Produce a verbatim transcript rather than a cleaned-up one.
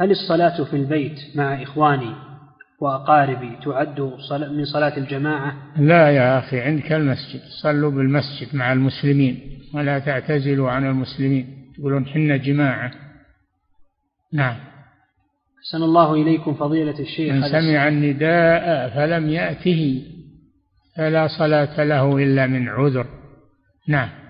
هل الصلاة في البيت مع إخواني وأقاربي تعد من صلاة الجماعة؟ لا يا أخي، عندك المسجد، صلوا بالمسجد مع المسلمين ولا تعتزلوا عن المسلمين، تقولون حنا جماعة. نعم. أحسن الله إليكم فضيلة الشيخ، من سمع النداء فلم يأته فلا صلاة له إلا من عذر. نعم.